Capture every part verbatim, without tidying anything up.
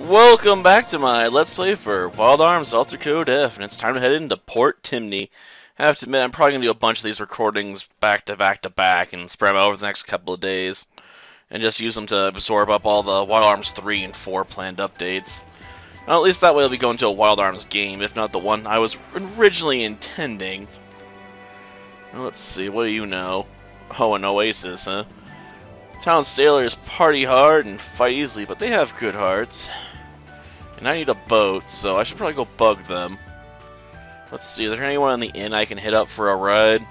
Welcome back to my Let's Play for Wild Arms Alter Code F, and it's time to head into Port Timney. I have to admit, I'm probably going to do a bunch of these recordings back to back to back and spread them out over the next couple of days, and just use them to absorb up all the Wild Arms three and four planned updates. Well, at least that way I'll be going to a Wild Arms game, if not the one I was originally intending. Well, let's see, what do you know? Oh, an oasis, huh? Town sailors party hard and fight easily, but they have good hearts. And I need a boat, so I should probably go bug them. Let's see, is there anyone on the inn I can hit up for a ride?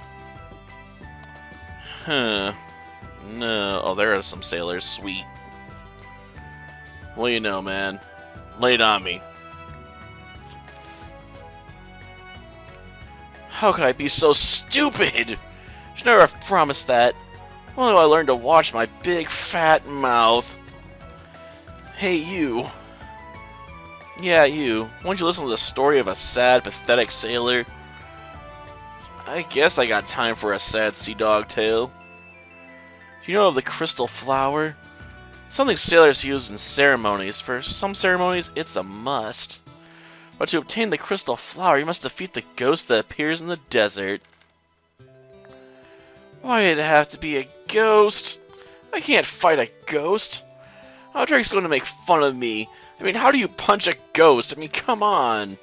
Huh. No. Oh, there are some sailors. Sweet. Well, you know, man. Lay it on me. How could I be so stupid? Should never have promised that. Well, do I learn to watch my big fat mouth? Hey, you. Yeah, you. Won't you listen to the story of a sad, pathetic sailor? I guess I got time for a sad sea dog tale. Do you know of the Crystal Flower? It's something sailors use in ceremonies. For some ceremonies, it's a must. But to obtain the Crystal Flower, you must defeat the ghost that appears in the desert. Why did it have to be a ghost? I can't fight a ghost. Audrey's going to make fun of me. I mean, how do you punch a ghost? I mean, come on.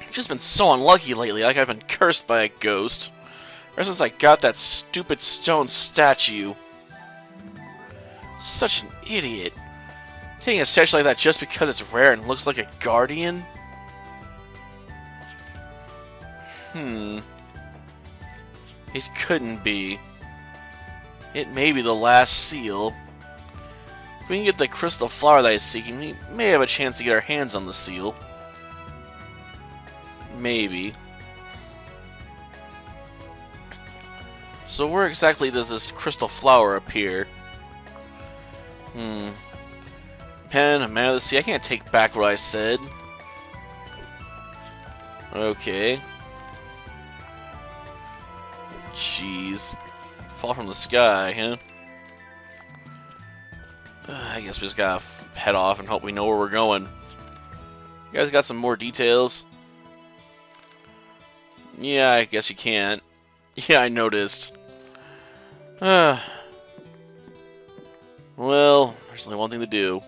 I've just been so unlucky lately, like I've been cursed by a ghost. Ever since I got that stupid stone statue. Such an idiot. Taking a statue like that just because it's rare and looks like a guardian? Hmm. It couldn't be. It may be the last seal. If we can get the Crystal Flower that he's seeking, we may have a chance to get our hands on the seal. Maybe. So where exactly does this Crystal Flower appear? Hmm. Pen, a man of the sea. I can't take back what I said. Okay. Jeez. Fall from the sky, huh? Uh, I guess we just gotta head off and hope we know where we're going. You guys got some more details? Yeah, I guess you can't. Yeah, I noticed. Uh, well, there's only one thing to do.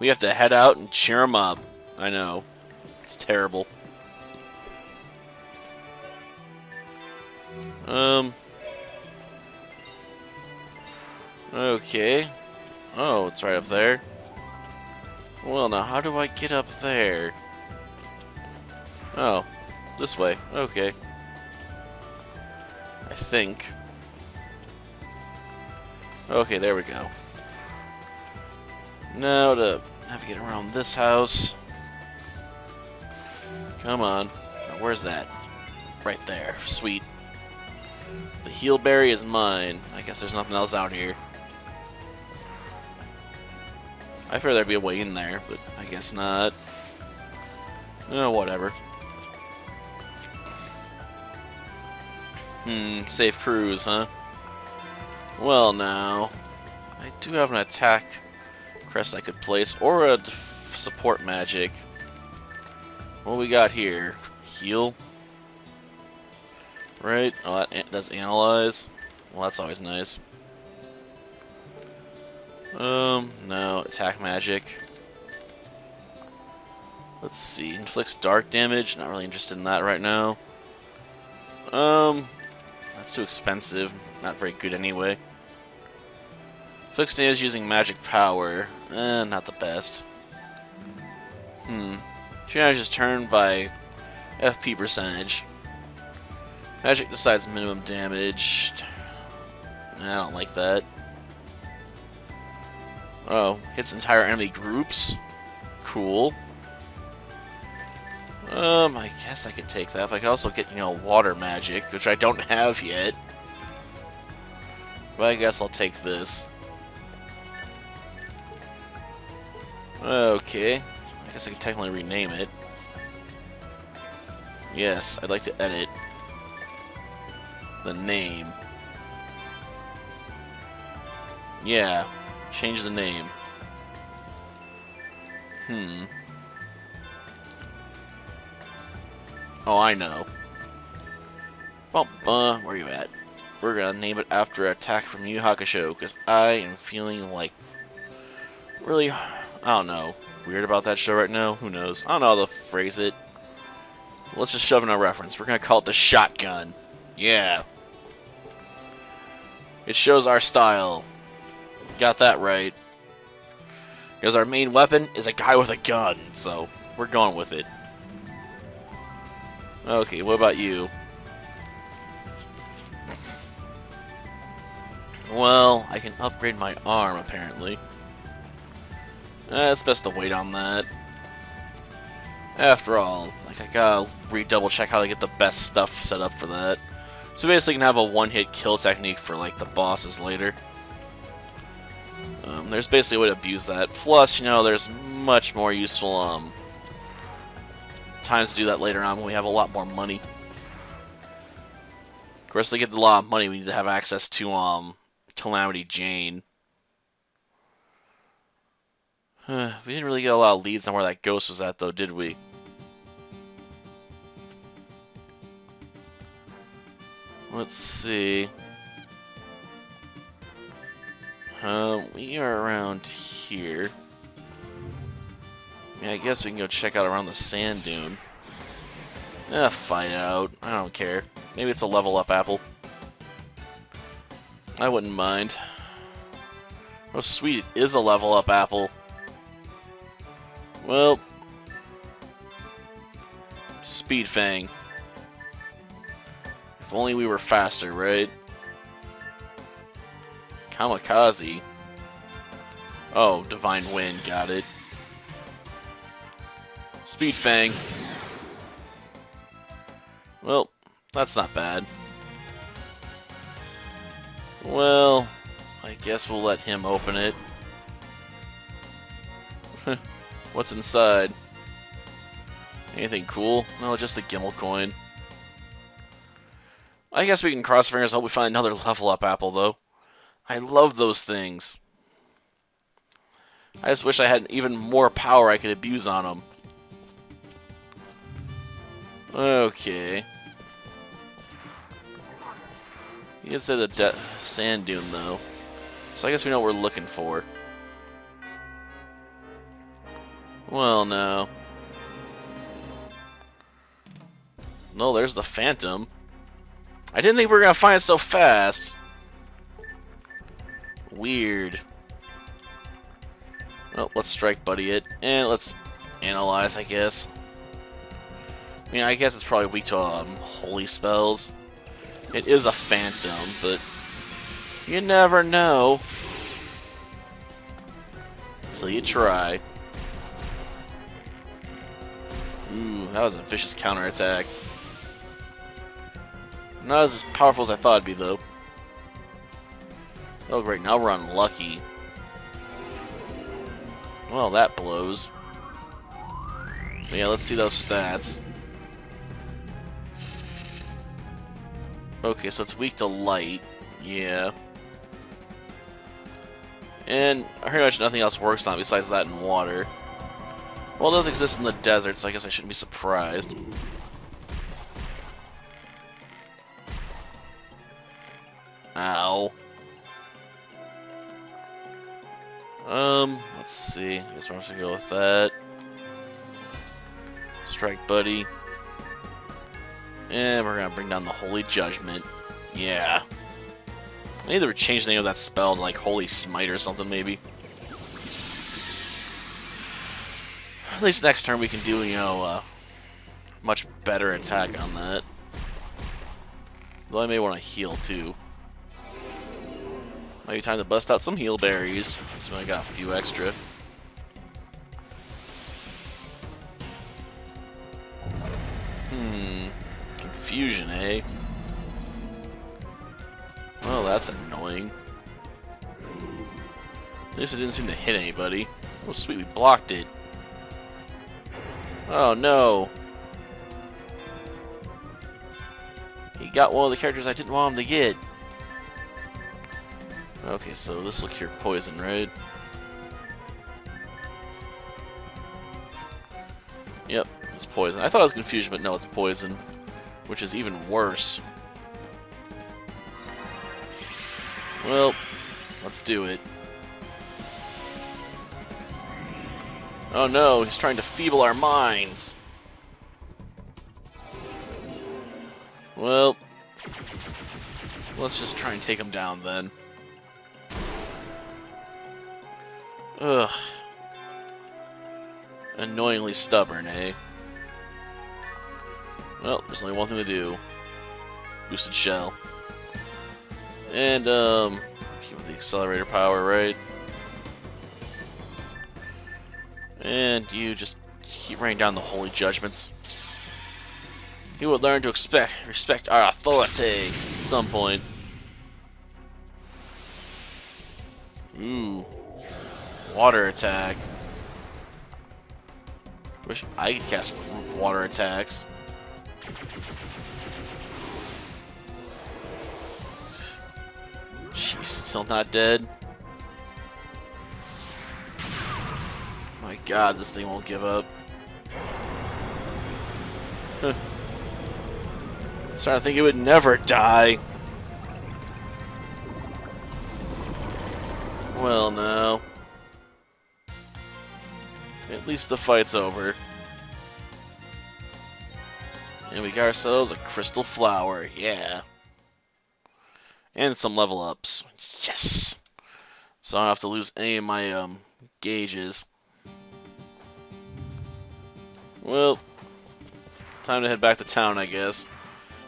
We have to head out and cheer them up. I know. It's terrible. Um. Okay. Oh, it's right up there. Well, now how do I get up there? Oh, this way. Okay. I think. Okay, there we go. Now to navigate around this house. Come on. Now, where's that? Right there. Sweet. The heel berry is mine. I guess there's nothing else out here. I figured there'd be a way in there, but I guess not. Oh, whatever. Hmm, safe cruise, huh? Well, now. I do have an attack crest I could place, or a support magic. What we got here? Heal? Right? Oh, that does analyze. Well, that's always nice. Um, no. Attack magic. Let's see. Inflicts dark damage. Not really interested in that right now. Um, that's too expensive. Not very good anyway. Inflicts damage using magic power. Eh, not the best. Hmm. She manages turn by F P percentage. Magic decides minimum damage. I don't like that. Oh, hits entire enemy groups. Cool. Um, I guess I could take that. But I could also get, you know, water magic, which I don't have yet. But I guess I'll take this. Okay. I guess I could technically rename it. Yes, I'd like to edit the name. Yeah, change the name. Hmm. Oh, I know. Well, uh, where you at? We're gonna name it after Attack from Yu Yu Hakusho, because I am feeling, like, really, I don't know, weird about that show right now? Who knows? I don't know how to phrase it. Let's just shove in a reference. We're gonna call it the Shotgun. Yeah. It shows our style. Got that right. Because our main weapon is a guy with a gun, so we're going with it. Okay, what about you? Well, I can upgrade my arm, apparently. Eh, it's best to wait on that. After all, like, I gotta redouble check how to get the best stuff set up for that. So basically, you can have a one-hit kill technique for, like, the bosses later. Um, there's basically a way to abuse that. Plus, you know, there's much more useful um, times to do that later on when we have a lot more money. Of course, to get a lot of money, we need to have access to um, Calamity Jane. Huh, we didn't really get a lot of leads on where that ghost was at, though, did we? Let's see. Um, we are around here. Yeah, I guess we can go check out around the sand dune. Eh, find out. I don't care. Maybe it's a level up apple. I wouldn't mind. Oh, sweet, it is a level up apple. Well. Speed Fang. If only we were faster, right? Kamikaze? Oh, Divine Wind, got it. Speed Fang. Well, that's not bad. Well, I guess we'll let him open it. What's inside? Anything cool? No, just a Gimel coin. I guess we can cross fingers and hope we find another level up apple, though. I love those things. I just wish I had even more power I could abuse on them. Okay. You can say the de sand dune, though. So I guess we know what we're looking for. Well, no. No, there's the Phantom. I didn't think we were gonna find it so fast. Weird. Well, let's strike buddy it, and let's analyze, I guess. I mean, I guess it's probably weak to um, holy spells. It is a phantom, but you never know till you try. Ooh, that was a vicious counterattack. Not as powerful as I thought it'd be, though. Oh great, now we're unlucky. Well, that blows. But yeah, let's see those stats. Okay, so it's weak to light. Yeah. And pretty much nothing else works on it besides that and water. Well, those exist in the desert, so I guess I shouldn't be surprised. Ow. Um, let's see. I guess we're going to go with that. Strike buddy. And we're going to bring down the Holy Judgment. Yeah. I need to change the name of that spell to like Holy Smite or something, maybe. At least next turn we can do, you know, a much better attack on that. Though I may want to heal, too. Might be time to bust out some heal berries. So I got a few extra. Hmm. Confusion, eh? Well, that's annoying. At least it didn't seem to hit anybody. Oh, sweet, we blocked it. Oh, no. He got one of the characters I didn't want him to get. Okay, so this will cure poison, right? Yep, it's poison. I thought it was confusion, but no, it's poison, which is even worse. Well, let's do it. Oh no, he's trying to feeble our minds. Well, let's just try and take him down then. Ugh. Annoyingly stubborn, eh? Well, there's only one thing to do. Boosted shell. And, um, keep with the accelerator power, right? And you just keep raining down the holy judgments. You would learn to expect respect our authority at some point. Ooh. Water attack. Wish I could cast group water attacks. She's still not dead. My god, this thing won't give up. Huh. I'm starting to think it would never die. Well, no. At least the fight's over. And we got ourselves a crystal flower, yeah. And some level ups. Yes! So I don't have to lose any of my um, gauges. Well, time to head back to town, I guess.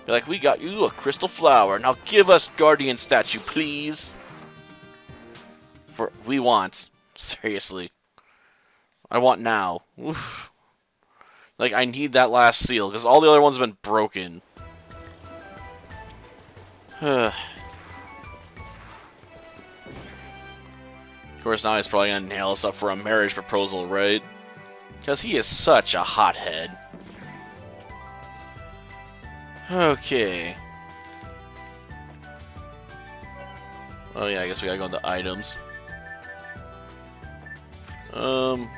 Be like, we got you a crystal flower. Now give us guardian statue, please. For we want. Seriously. I want now. Oof. Like, I need that last seal, because all the other ones have been broken. Of course, now he's probably gonna nail us up for a marriage proposal, right? Because he is such a hothead. Okay. Oh yeah, I guess we gotta go into items. Um,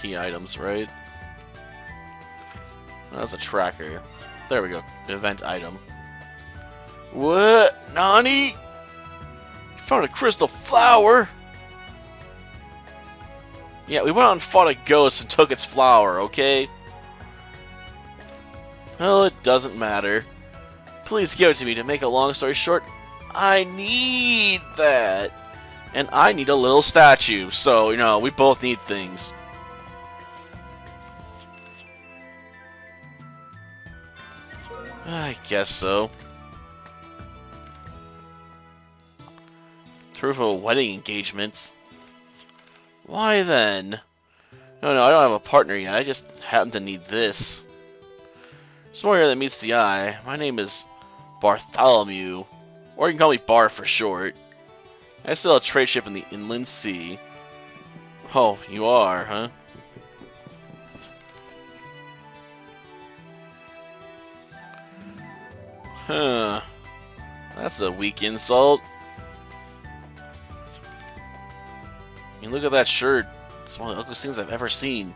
key items, right? That's a tracker. There we go. Event item. What? Nani? You found a crystal flower? Yeah, we went out and fought a ghost and took its flower, okay? Well, it doesn't matter. Please give it to me. To make a long story short, I need that. And I need a little statue. So, you know, we both need things. I guess so. Proof of a wedding engagement. Why then? No, no, I don't have a partner yet. I just happen to need this. There's more here that meets the eye. My name is Bartholomew. Or you can call me Bar for short. I still have a trade ship in the Inland Sea. Oh, you are, huh? Huh. That's a weak insult. I mean, look at that shirt. It's one of the ugliest things I've ever seen.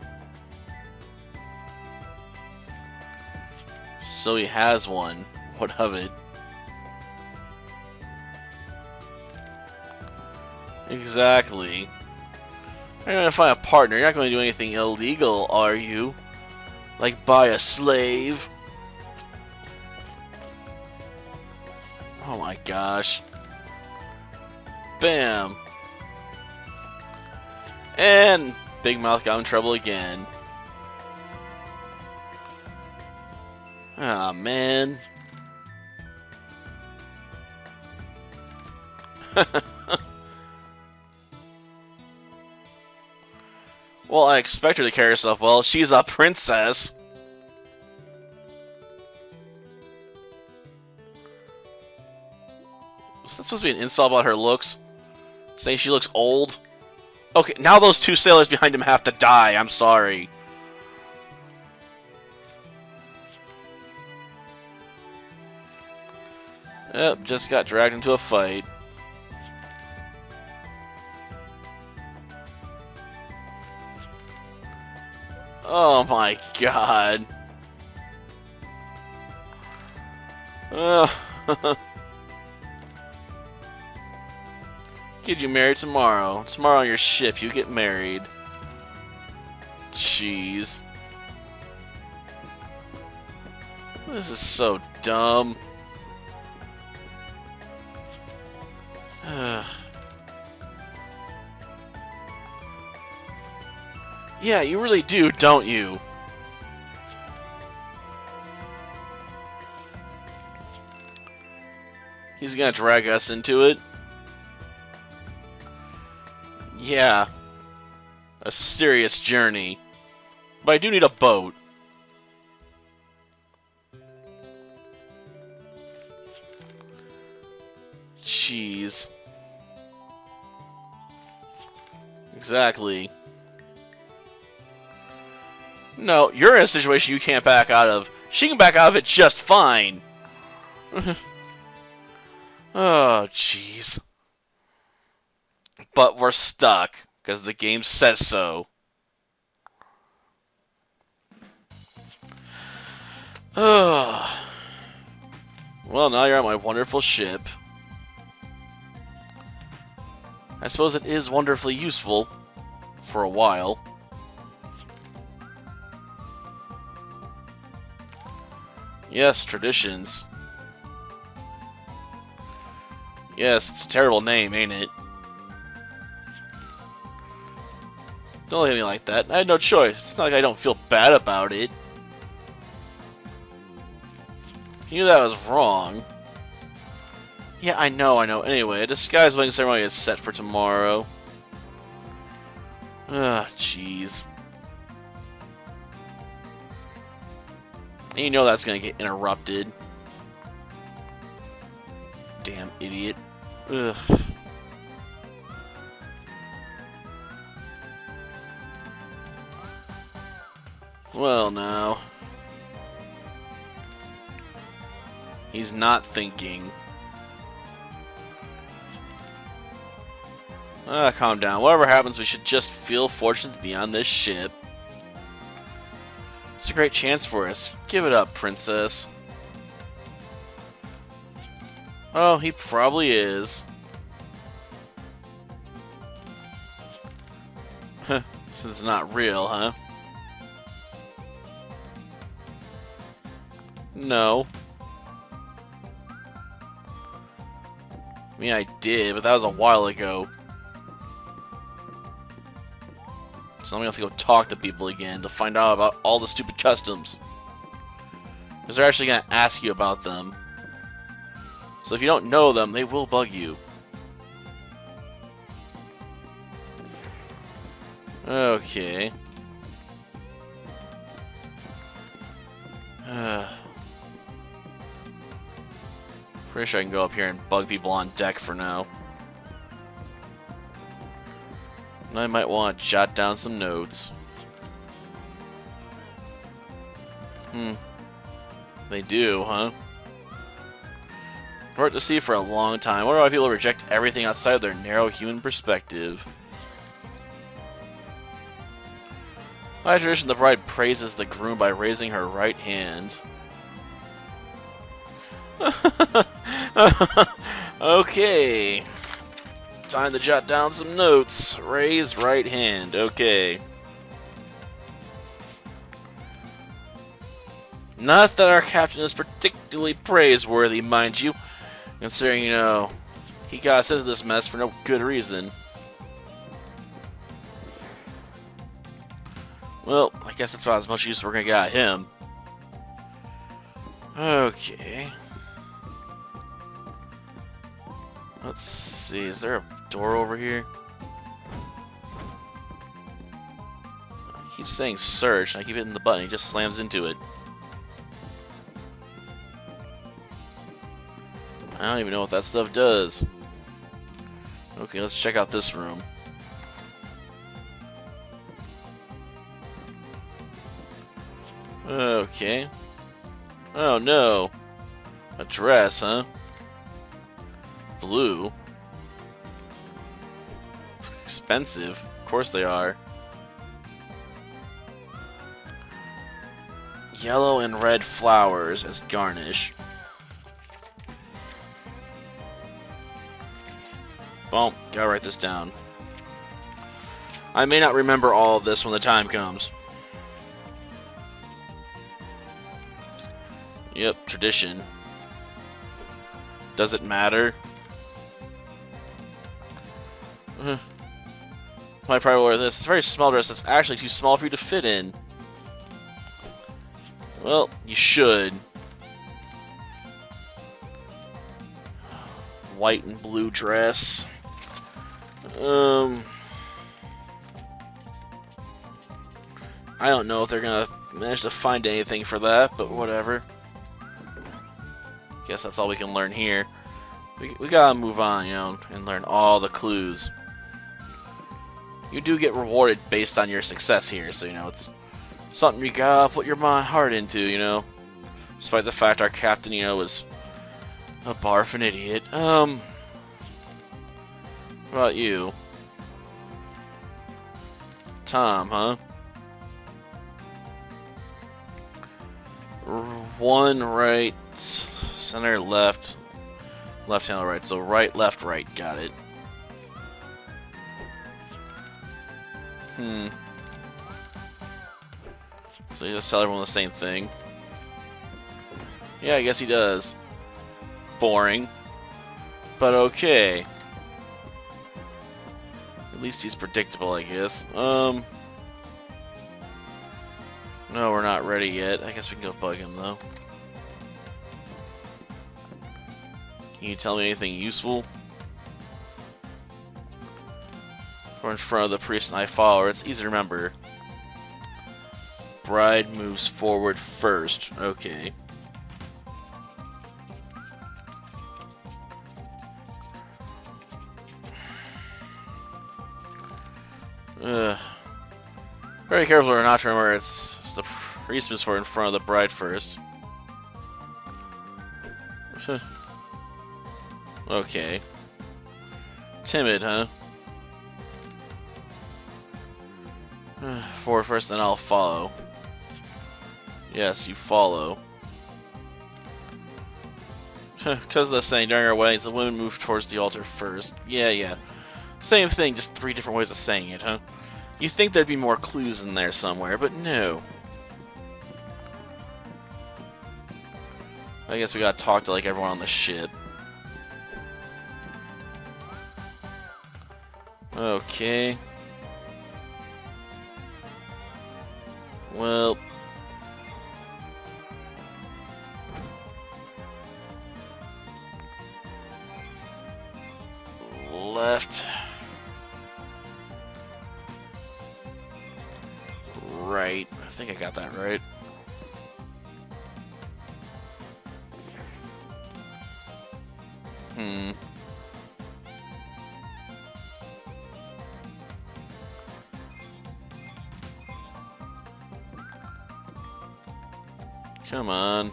So he has one. What of it? Exactly. You're gonna find a partner. You're not gonna do anything illegal, are you? Like buy a slave? Oh my gosh. Bam! And Big Mouth got in trouble again. Ah, man. Well, I expect her to carry herself well. She's a princess. Is that supposed to be an insult about her looks? Saying she looks old? Okay, now those two sailors behind him have to die. I'm sorry. Yep, just got dragged into a fight. Oh my god. Uh, Get you married tomorrow. Tomorrow on your ship, you get married. Jeez. This is so dumb. Yeah, you really do, don't you? He's gonna drag us into it? Yeah. A serious journey. But I do need a boat. Jeez. Exactly. No, you're in a situation you can't back out of. She can back out of it just fine. Oh, jeez. But we're stuck, because the game says so. Oh. Well, now you're on my wonderful ship. I suppose it is wonderfully useful. For a while. Yes, traditions. Yes, it's a terrible name, ain't it? Don't look at me like that. I had no choice. It's not like I don't feel bad about it. You knew that was wrong. Yeah, I know, I know. Anyway, a disguise wedding ceremony is set for tomorrow. Ah, jeez. And you know that's gonna get interrupted. Damn idiot. Ugh. Well, now. He's not thinking. Ah, calm down. Whatever happens, we should just feel fortunate to be on this ship. It's a great chance for us. Give it up, princess. Oh, he probably is. Huh. Since it's not real, huh? No. I mean, I did, but that was a while ago. So I'm gonna have to go talk to people again to find out about all the stupid customs. Because they're actually gonna ask you about them. So if you don't know them, they will bug you. Okay. Pretty sure I can go up here and bug people on deck for now. I might want to jot down some notes. Hmm. They do, huh? We're at the sea for a long time. I wonder why people reject everything outside of their narrow human perspective. By tradition, the bride praises the groom by raising her right hand. Okay. Time to jot down some notes. Raise right hand. Okay. Not that our captain is particularly praiseworthy, mind you. Considering, you know, he got us into this mess for no good reason. Well, I guess that's about as much use we're gonna get out of him. Okay. Let's see, is there a door over here? I keep saying search, and I keep hitting the button, he just slams into it. I don't even know what that stuff does. Okay, let's check out this room. Okay. Oh no. A dress, huh? Blue. Expensive. Of course they are. yellow and red flowers as garnish. Well, gotta write this down. I may not remember all of this when the time comes. Yep, tradition. Does it matter? Uh-huh. My probably wear this. It's a very small dress that's actually too small for you to fit in. Well, you should. White and blue dress. Um, I don't know if they're gonna manage to find anything for that, but whatever. Guess that's all we can learn here. We, we gotta move on, you know, and learn all the clues. You do get rewarded based on your success here, so you know it's something you gotta put your heart into, you know. Despite the fact our captain, you know, was a barf an idiot. Um, what about you, Tom? Huh? One right. Center, left, left handle, right. So right, left, right. Got it. Hmm. So he just tell everyone the same thing. Yeah, I guess he does. Boring. But okay. At least he's predictable, I guess. Um. No, we're not ready yet. I guess we can go bug him, though. Can you tell me anything useful? Or in front of the priest and I follow. It's easy to remember. Bride moves forward first. Okay. Uh, very careful or not to remember. It's, it's the priest moves forward in front of the bride first. Okay. Timid, huh? Forward first, then I'll follow. Yes, you follow. Because of the saying, during our weddings, the women move towards the altar first. Yeah, yeah. Same thing, just three different ways of saying it, huh? You'd think there'd be more clues in there somewhere, but no. I guess we gotta talk to, like, everyone on the ship. Okay. Well. Left. Right. I think I got that right. Hmm. Come on.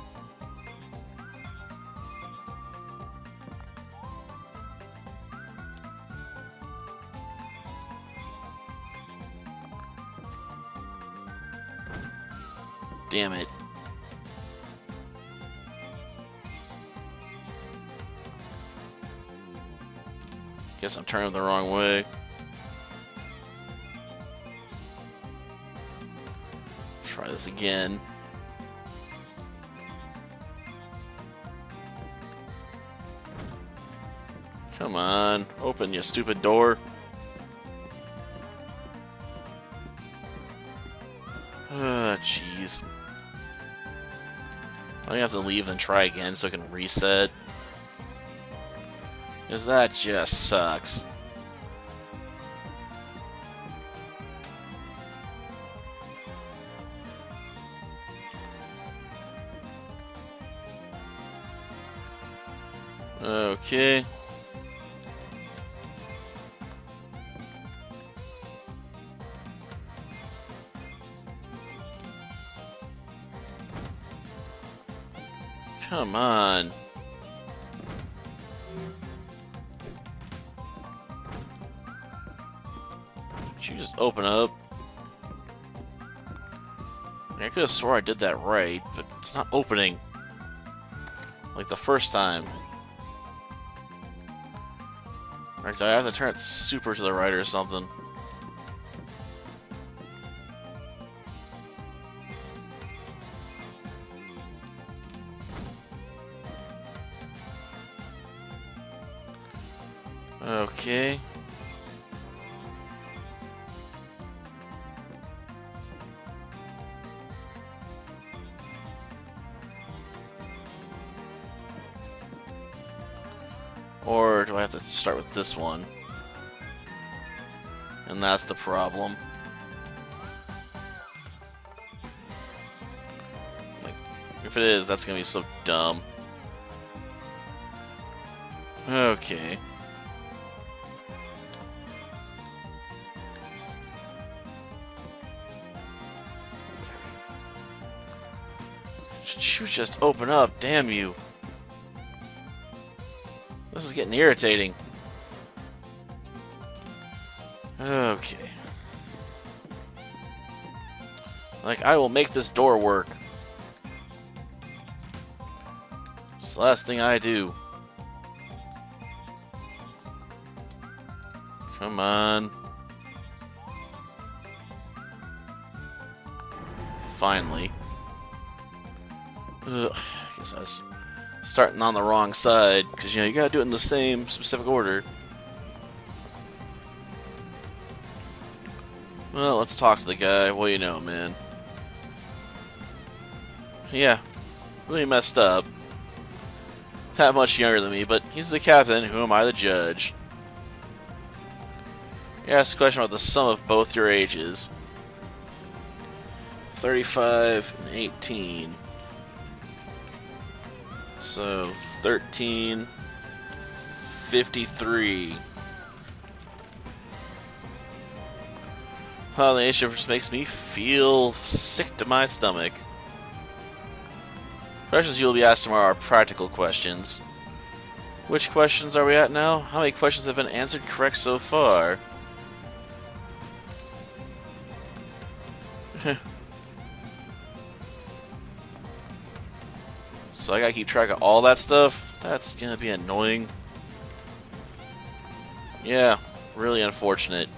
Damn it. Guess I'm turning the wrong way. Try this again. Come on, open, you stupid door. Ah, jeez. I'm gonna have to leave and try again so I can reset. Because that just sucks. Okay. Come on. Did you just open up? I could have swore I did that right, but it's not opening like the first time. Right, I have to turn it super to the right or something. Okay. Or do I have to start with this one? And that's the problem. Like, if it is, that's gonna be so dumb. Okay. You just open up, damn you. This is getting irritating. Okay. Like, I will make this door work. It's the last thing I do. Come on. Finally. Ugh, I guess I was starting on the wrong side, because, you know, you gotta do it in the same specific order. Well, let's talk to the guy. Well, you know, man. Yeah, really messed up. That much younger than me, but he's the captain. Who am I to judge? You asked a question about the sum of both your ages. thirty-five and eighteen. So, thirteen, fifty-three. Oh, the age difference just makes me feel sick to my stomach. Questions you will be asked tomorrow are practical questions. Which questions are we at now? How many questions have been answered correct so far? So I gotta keep track of all that stuff? That's gonna be annoying. Yeah, really unfortunate.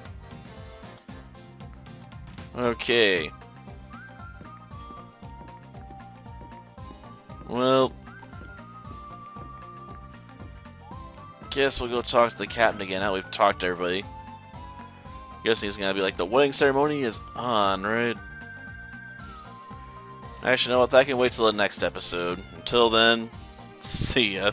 Okay. Well, guess we'll go talk to the captain again now we've talked to everybody. Guessing he's gonna be like, the wedding ceremony is on, right? Actually, you know what? That can wait till the next episode. Until then, see ya.